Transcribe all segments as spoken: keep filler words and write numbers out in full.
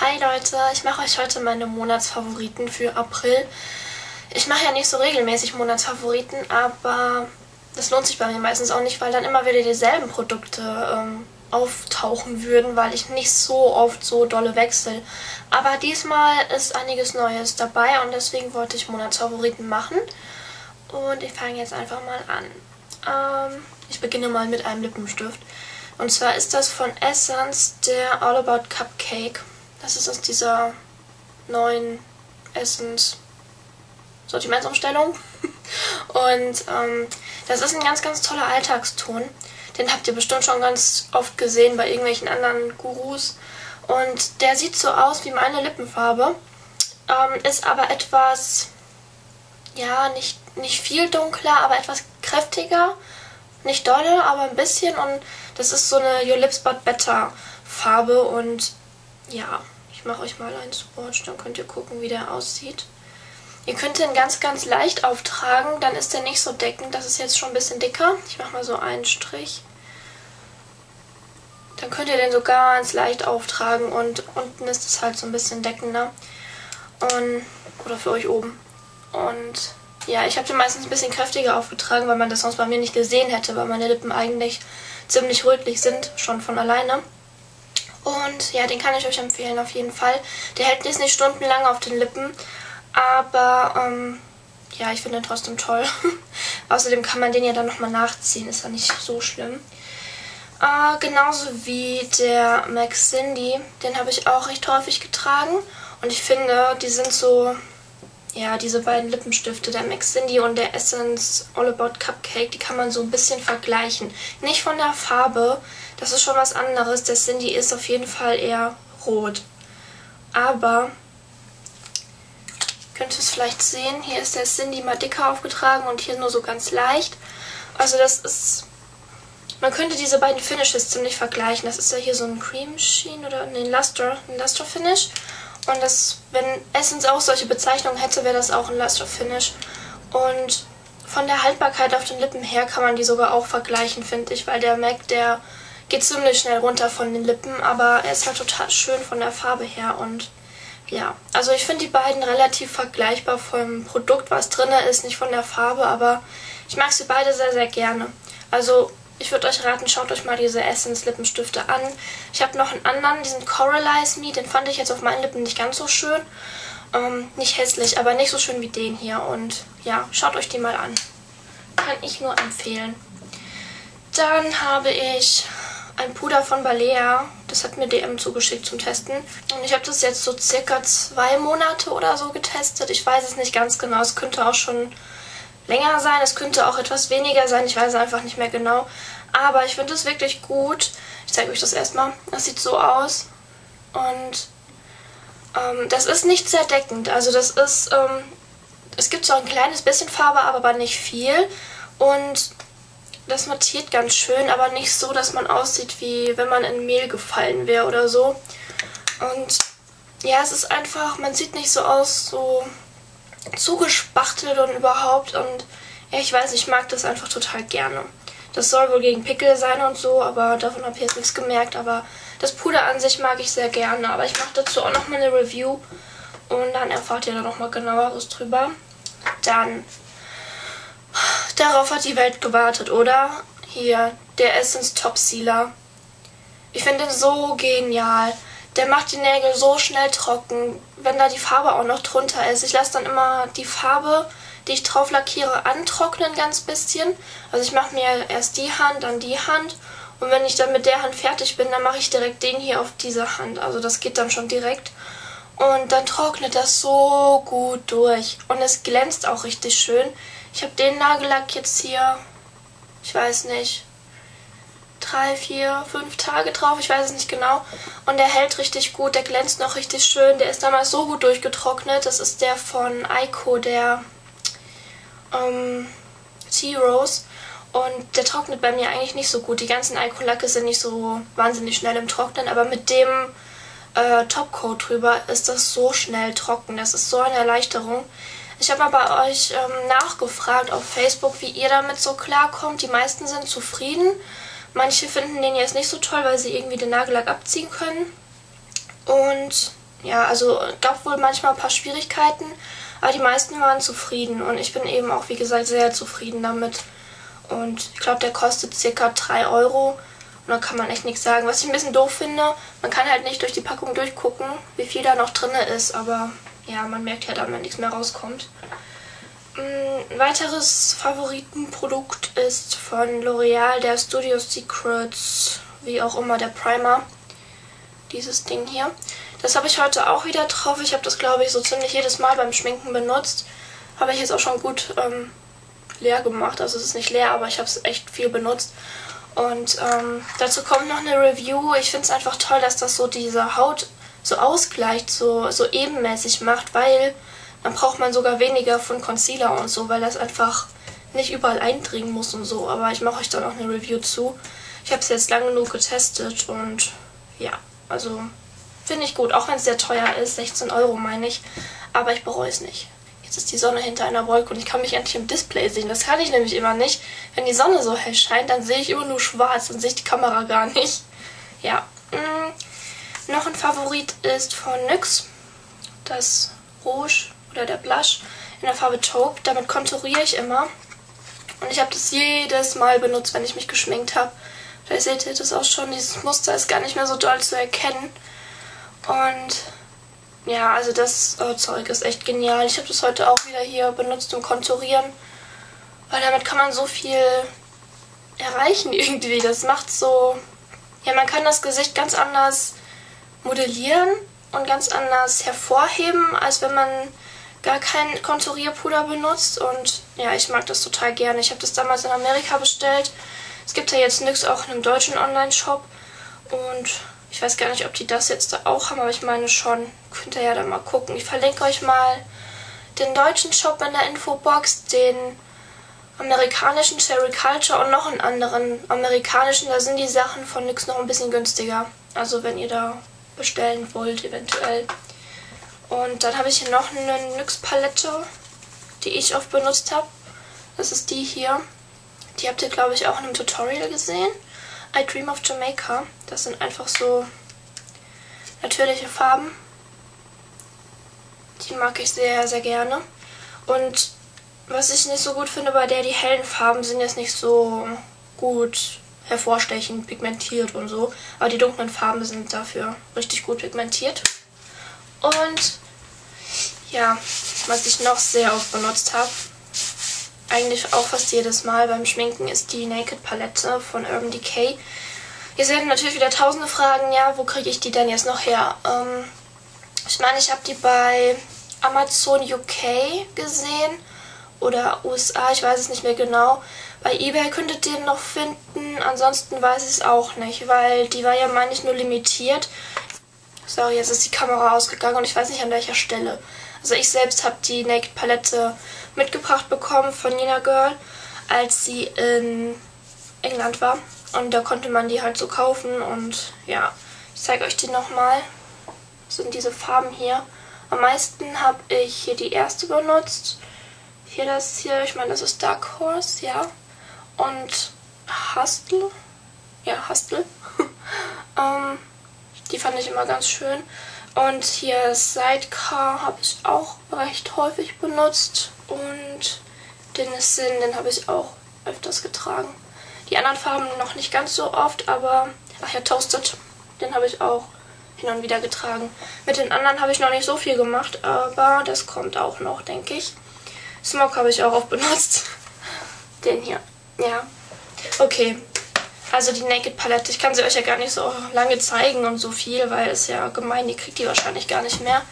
Hi Leute, ich mache euch heute meine Monatsfavoriten für April. Ich mache ja nicht so regelmäßig Monatsfavoriten, aber das lohnt sich bei mir meistens auch nicht, weil dann immer wieder dieselben Produkte ähm, auftauchen würden, weil ich nicht so oft so dolle wechsle. Aber diesmal ist einiges Neues dabei und deswegen wollte ich Monatsfavoriten machen. Und ich fange jetzt einfach mal an. Ähm, ich beginne mal mit einem Lippenstift. Und zwar ist das von Essence, der All About Cupcake. Das ist aus dieser neuen Essence Sortimentsaufstellung. Und ähm, das ist ein ganz, ganz toller Alltagston. Den habt ihr bestimmt schon ganz oft gesehen bei irgendwelchen anderen Gurus. Und der sieht so aus wie meine Lippenfarbe. Ähm, ist aber etwas, ja, nicht, nicht viel dunkler, aber etwas kräftiger. Nicht dolle, aber ein bisschen. Und das ist so eine Your Lips But Better Farbe. Und ja, ich mache euch mal einen Swatch, dann könnt ihr gucken, wie der aussieht. Ihr könnt den ganz, ganz leicht auftragen, dann ist der nicht so deckend. Das ist jetzt schon ein bisschen dicker. Ich mache mal so einen Strich. Dann könnt ihr den so ganz leicht auftragen und unten ist es halt so ein bisschen deckender. Und, oder für euch oben. Und ja, ich habe den meistens ein bisschen kräftiger aufgetragen, weil man das sonst bei mir nicht gesehen hätte, weil meine Lippen eigentlich ziemlich rötlich sind, schon von alleine. Und ja, den kann ich euch empfehlen auf jeden Fall. Der hält jetzt nicht stundenlang auf den Lippen, aber ähm, ja, ich finde den trotzdem toll. Außerdem kann man den ja dann nochmal nachziehen, ist ja nicht so schlimm. Äh, genauso wie der MAC Cindy, den habe ich auch recht häufig getragen. Und ich finde, die sind so, ja, diese beiden Lippenstifte, der MAC Cindy und der Essence All About Cupcake, die kann man so ein bisschen vergleichen. Nicht von der Farbe, das ist schon was anderes. Der Cindy ist auf jeden Fall eher rot. Aber, könnt ihr es vielleicht sehen, hier ist der Cindy mal dicker aufgetragen und hier nur so ganz leicht. Also das ist, man könnte diese beiden Finishes ziemlich vergleichen. Das ist ja hier so ein Cream Sheen oder ein Luster, ein Luster Finish. Und das, wenn Essence auch solche Bezeichnungen hätte, wäre das auch ein Luster Finish. Und von der Haltbarkeit auf den Lippen her kann man die sogar auch vergleichen, finde ich. Weil der MAC, der geht ziemlich schnell runter von den Lippen, aber er ist halt total schön von der Farbe her. Und ja, also ich finde die beiden relativ vergleichbar vom Produkt, was drin ist. Nicht von der Farbe, aber ich mag sie beide sehr, sehr gerne. Also ich würde euch raten, schaut euch mal diese Essence Lippenstifte an. Ich habe noch einen anderen, diesen Coralize Me. Den fand ich jetzt auf meinen Lippen nicht ganz so schön. Ähm, nicht hässlich, aber nicht so schön wie den hier. Und ja, schaut euch die mal an. Kann ich nur empfehlen. Dann habe ich ein Puder von Balea. Das hat mir D M zugeschickt zum Testen. Und ich habe das jetzt so circa zwei Monate oder so getestet. Ich weiß es nicht ganz genau. Es könnte auch schon länger sein, es könnte auch etwas weniger sein, ich weiß einfach nicht mehr genau. Aber ich finde es wirklich gut. Ich zeige euch das erstmal. Das sieht so aus. Und ähm, das ist nicht sehr deckend. Also das ist, ähm, es gibt so ein kleines bisschen Farbe, aber nicht viel. Und das mattiert ganz schön, aber nicht so, dass man aussieht, wie wenn man in Mehl gefallen wäre oder so. Und ja, es ist einfach, man sieht nicht so aus, so zugespachtelt und überhaupt, und ja, ich weiß, ich mag das einfach total gerne. Das soll wohl gegen Pickel sein und so, aber davon habe ich jetzt nichts gemerkt, aber das Puder an sich mag ich sehr gerne, aber ich mache dazu auch nochmal eine Review und dann erfahrt ihr da nochmal genaueres drüber. Dann, darauf hat die Welt gewartet, oder? Hier, der Essence Top Sealer. Ich finde den so genial. Der macht die Nägel so schnell trocken, wenn da die Farbe auch noch drunter ist. Ich lasse dann immer die Farbe, die ich drauf lackiere, antrocknen ganz bisschen. Also ich mache mir erst die Hand, dann die Hand. Und wenn ich dann mit der Hand fertig bin, dann mache ich direkt den hier auf diese Hand. Also das geht dann schon direkt. Und dann trocknet das so gut durch. Und es glänzt auch richtig schön. Ich habe den Nagellack jetzt hier, ich weiß nicht, drei, vier, fünf Tage drauf, ich weiß es nicht genau. Und der hält richtig gut, der glänzt noch richtig schön. Der ist damals so gut durchgetrocknet. Das ist der von Aiko, der ähm, T-Rose. Und der trocknet bei mir eigentlich nicht so gut. Die ganzen Aiko-Lacke sind nicht so wahnsinnig schnell im Trocknen, aber mit dem äh, Topcoat drüber ist das so schnell trocken. Das ist so eine Erleichterung. Ich habe aber bei euch ähm, nachgefragt auf Facebook, wie ihr damit so klarkommt. Die meisten sind zufrieden. Manche finden den jetzt nicht so toll, weil sie irgendwie den Nagellack abziehen können. Und ja, also gab wohl manchmal ein paar Schwierigkeiten, aber die meisten waren zufrieden. Und ich bin eben auch, wie gesagt, sehr zufrieden damit. Und ich glaube, der kostet circa drei Euro. Und da kann man echt nichts sagen. Was ich ein bisschen doof finde, man kann halt nicht durch die Packung durchgucken, wie viel da noch drin ist. Aber ja, man merkt ja dann, wenn nichts mehr rauskommt. Ein weiteres Favoritenprodukt ist von L'Oreal, der Studio Secrets, wie auch immer, der Primer. Dieses Ding hier. Das habe ich heute auch wieder drauf. Ich habe das, glaube ich, so ziemlich jedes Mal beim Schminken benutzt. Habe ich jetzt auch schon gut ähm, leer gemacht. Also es ist nicht leer, aber ich habe es echt viel benutzt. Und ähm, dazu kommt noch eine Review. Ich finde es einfach toll, dass das so diese Haut so ausgleicht, so, so ebenmäßig macht, weil dann braucht man sogar weniger von Concealer und so, weil das einfach nicht überall eindringen muss und so. Aber ich mache euch da noch eine Review zu. Ich habe es jetzt lange genug getestet und ja, also finde ich gut. Auch wenn es sehr teuer ist, sechzehn Euro meine ich, aber ich bereue es nicht. Jetzt ist die Sonne hinter einer Wolke und ich kann mich endlich im Display sehen. Das kann ich nämlich immer nicht. Wenn die Sonne so hell scheint, dann sehe ich immer nur schwarz, dann sehe ich die Kamera gar nicht. Ja, mh. Noch ein Favorit ist von N Y X, das Rouge oder der Blush in der Farbe Taupe. Damit konturiere ich immer. Und ich habe das jedes Mal benutzt, wenn ich mich geschminkt habe. Vielleicht seht ihr das auch schon, dieses Muster ist gar nicht mehr so doll zu erkennen. Und ja, also das oh, Zeug ist echt genial. Ich habe das heute auch wieder hier benutzt, um konturieren. Weil damit kann man so viel erreichen irgendwie. Das macht so... Ja, man kann das Gesicht ganz anders modellieren und ganz anders hervorheben, als wenn man gar kein Konturierpuder benutzt. Und ja, ich mag das total gerne. Ich habe das damals in Amerika bestellt. Es gibt ja jetzt N Y X auch in einem deutschen Online-Shop. Und ich weiß gar nicht, ob die das jetzt da auch haben, aber ich meine schon. Könnt ihr ja dann mal gucken. Ich verlinke euch mal den deutschen Shop in der Infobox, den amerikanischen Cherry Culture und noch einen anderen amerikanischen. Da sind die Sachen von N Y X noch ein bisschen günstiger. Also wenn ihr da bestellen wollt, eventuell. Und dann habe ich hier noch eine N Y X-Palette, die ich oft benutzt habe. Das ist die hier. Die habt ihr, glaube ich, auch in einem Tutorial gesehen. I Dream of Jamaica. Das sind einfach so natürliche Farben. Die mag ich sehr, sehr gerne. Und was ich nicht so gut finde bei der, die hellen Farben sind jetzt nicht so gut hervorstechend pigmentiert und so. Aber die dunklen Farben sind dafür richtig gut pigmentiert. Und ja, was ich noch sehr oft benutzt habe, eigentlich auch fast jedes Mal beim Schminken, ist die Naked Palette von Urban Decay. Ihr seht natürlich wieder tausende Fragen, ja, wo kriege ich die denn jetzt noch her? Ähm, ich meine, ich habe die bei Amazon U K gesehen oder U S A, ich weiß es nicht mehr genau. Bei eBay könntet ihr noch finden, ansonsten weiß ich es auch nicht, weil die war ja, meine ich, nur limitiert. Sorry, jetzt ist die Kamera ausgegangen und ich weiß nicht, an welcher Stelle. Also ich selbst habe die Naked Palette mitgebracht bekommen von Nina Girl, als sie in England war. Und da konnte man die halt so kaufen und ja, ich zeige euch die nochmal. Das sind diese Farben hier. Am meisten habe ich hier die erste benutzt. Hier das hier, ich meine, das ist Dark Horse, ja. Und Hustle. Ja, Hustle. ähm... Die fand ich immer ganz schön. Und hier Sidecar habe ich auch recht häufig benutzt. Und den Sin, den habe ich auch öfters getragen. Die anderen Farben noch nicht ganz so oft, aber... Ach ja, Toasted, den habe ich auch hin und wieder getragen. Mit den anderen habe ich noch nicht so viel gemacht, aber das kommt auch noch, denke ich. Smoke habe ich auch oft benutzt. Den hier, ja. Okay. Also die Naked Palette, ich kann sie euch ja gar nicht so lange zeigen und so viel, weil es ja gemein, die kriegt ihr wahrscheinlich gar nicht mehr.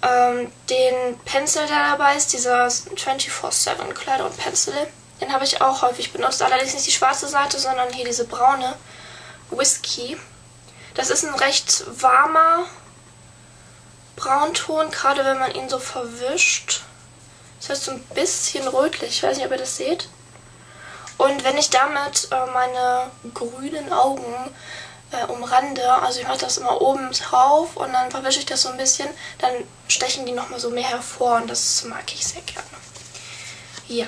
Ähm, den Pencil, der dabei ist, dieser vierundzwanzig sieben Kleider und Pencil, den habe ich auch häufig benutzt. Allerdings nicht die schwarze Seite, sondern hier diese braune Whisky. Das ist ein recht warmer Braunton, gerade wenn man ihn so verwischt. Das heißt so ein bisschen rötlich, ich weiß nicht, ob ihr das seht. Und wenn ich damit äh, meine grünen Augen äh, umrande, also ich mache das immer oben drauf und dann verwische ich das so ein bisschen, dann stechen die nochmal so mehr hervor und das mag ich sehr gerne. Ja.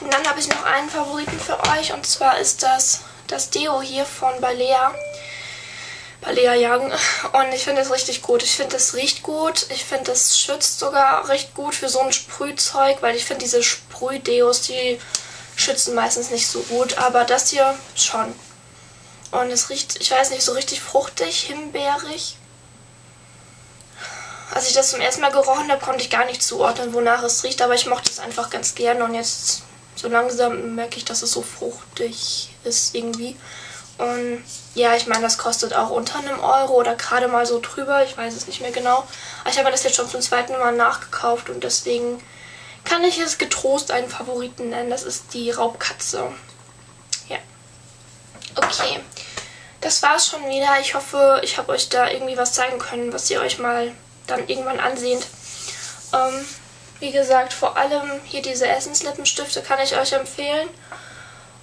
Und dann habe ich noch einen Favoriten für euch und zwar ist das das Deo hier von Balea. Balea Young. Und ich finde es richtig gut. Ich finde, es riecht gut. Ich finde, es schützt sogar recht gut für so ein Sprühzeug, weil ich finde, diese Sprühdeos, die schützen meistens nicht so gut. Aber das hier schon. Und es riecht, ich weiß nicht, so richtig fruchtig, himbeerig. Als ich das zum ersten Mal gerochen habe, konnte ich gar nicht zuordnen, wonach es riecht. Aber ich mochte es einfach ganz gerne. Und jetzt so langsam merke ich, dass es so fruchtig ist irgendwie. Und ja, ich meine, das kostet auch unter einem Euro oder gerade mal so drüber. Ich weiß es nicht mehr genau. Aber ich habe das jetzt schon zum zweiten Mal nachgekauft. Und deswegen kann ich es getrost einen Favoriten nennen. Das ist die Raubkatze. Ja. Okay. Das war's schon wieder. Ich hoffe, ich habe euch da irgendwie was zeigen können, was ihr euch mal dann irgendwann ansehend. Ähm, wie gesagt, vor allem hier diese Essence Lippenstifte kann ich euch empfehlen.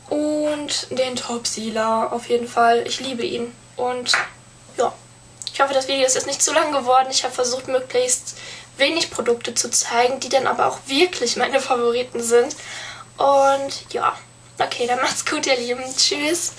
Und den Top Sealer auf jeden Fall. Ich liebe ihn. Und ja, ich hoffe, das Video ist jetzt nicht zu lang geworden. Ich habe versucht, möglichst wenig Produkte zu zeigen, die dann aber auch wirklich meine Favoriten sind. Und ja, okay, dann macht's gut, ihr Lieben. Tschüss.